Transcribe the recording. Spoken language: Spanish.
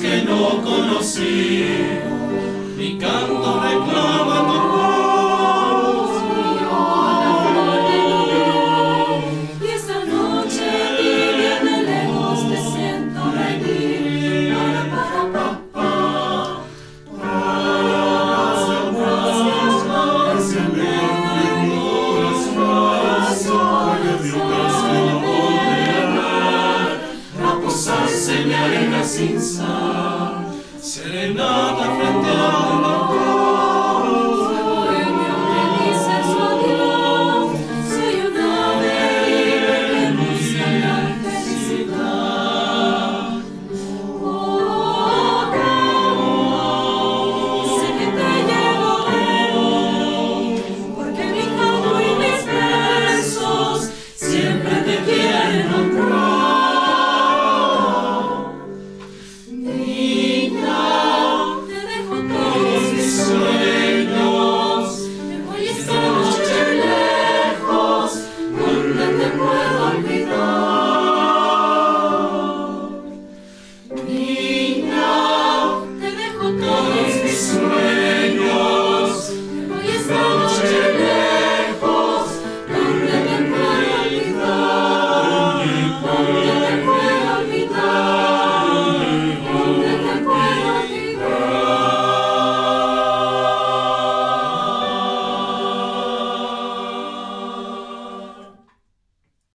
Que no conocí, mi canto reclama tu voz, mi hora de y esta noche tibia de lejos te siento reír. Sin sal, serenata frente a